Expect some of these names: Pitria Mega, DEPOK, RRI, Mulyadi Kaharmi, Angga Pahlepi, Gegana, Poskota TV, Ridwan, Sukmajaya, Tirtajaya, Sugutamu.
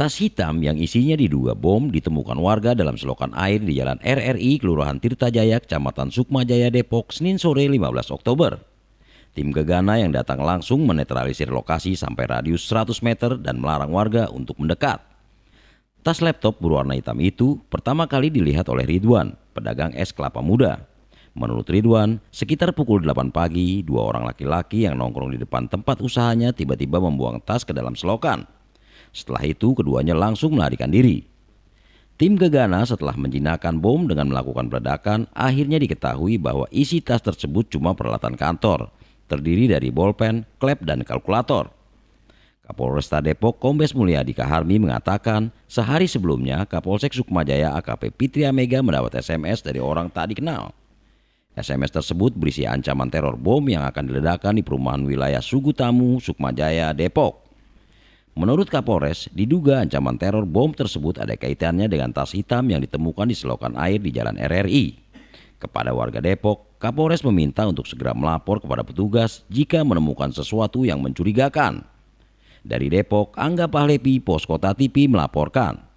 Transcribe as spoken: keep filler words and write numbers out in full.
Tas hitam yang isinya diduga bom ditemukan warga dalam selokan air di Jalan R R I, Kelurahan Tirtajaya, Kecamatan Sukmajaya, Depok, Senin sore lima belas Oktober. Tim Gegana yang datang langsung menetralisir lokasi sampai radius seratus meter dan melarang warga untuk mendekat. Tas laptop berwarna hitam itu pertama kali dilihat oleh Ridwan, pedagang es kelapa muda. Menurut Ridwan, sekitar pukul delapan pagi, dua orang laki-laki yang nongkrong di depan tempat usahanya tiba-tiba membuang tas ke dalam selokan. Setelah itu keduanya langsung melarikan diri. Tim Gegana setelah menjinakkan bom dengan melakukan peledakan akhirnya diketahui bahwa isi tas tersebut cuma peralatan kantor, terdiri dari bolpen, klep, dan kalkulator. Kapolresta Depok Kombes Mulyadi Kaharmi mengatakan sehari sebelumnya Kapolsek Sukmajaya A K P Pitria Mega mendapat S M S dari orang tak dikenal. S M S tersebut berisi ancaman teror bom yang akan diledakkan di perumahan wilayah Sugutamu, Sukmajaya, Depok. Menurut Kapolres, diduga ancaman teror bom tersebut ada kaitannya dengan tas hitam yang ditemukan di selokan air di Jalan R R I. Kepada warga Depok, Kapolres meminta untuk segera melapor kepada petugas jika menemukan sesuatu yang mencurigakan. Dari Depok, Angga Pahlepi, Poskota T V melaporkan.